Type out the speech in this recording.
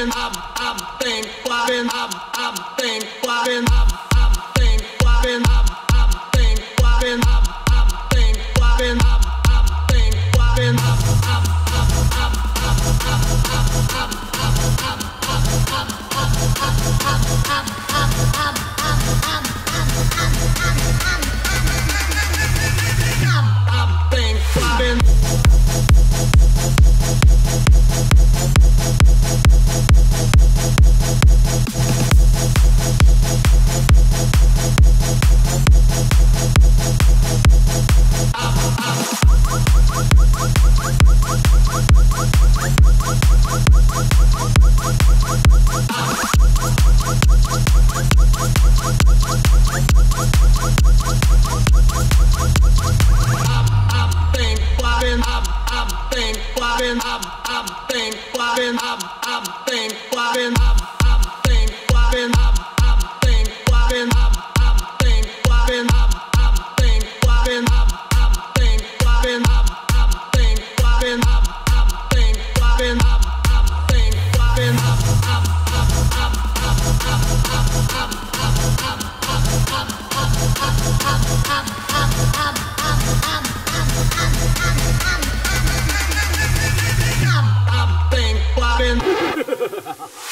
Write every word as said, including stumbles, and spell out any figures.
been up, up, been up, been up, up, been up, been up, up, been up, been up, up, been up, been up, up, been up, been up, up, been up, been up, up, up, up, up, up, up. Ha ha ha.